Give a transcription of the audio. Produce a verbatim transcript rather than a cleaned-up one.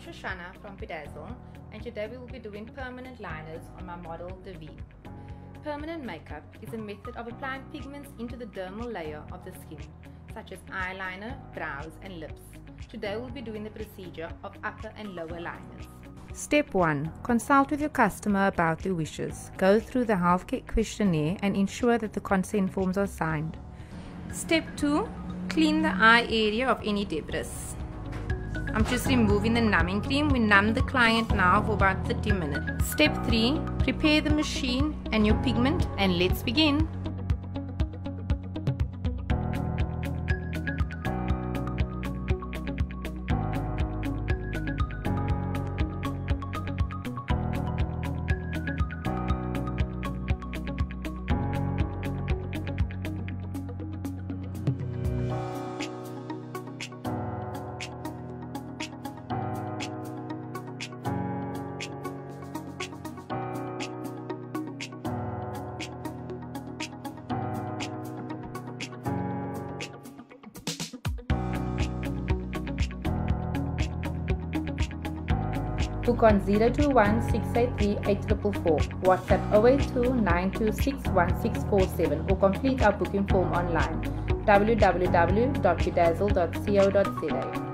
I'm Shoshana from Be-Dazzle, and today we will be doing permanent liners on my model Devi. Permanent makeup is a method of applying pigments into the dermal layer of the skin, such as eyeliner, brows and lips. Today we'll be doing the procedure of upper and lower liners. Step one. Consult with your customer about their wishes. Go through the healthcare questionnaire and ensure that the consent forms are signed. Step two. Clean the eye area of any debris. I'm just removing the numbing cream. We numb the client now for about thirty minutes. Step three. Prepare the machine and your pigment, and let's begin. Book on zero two one, six eight three, eight four four four, WhatsApp zero eight two, nine two six, one six four seven, or complete our booking form online, w w w dot vidazzle dot co dot z a.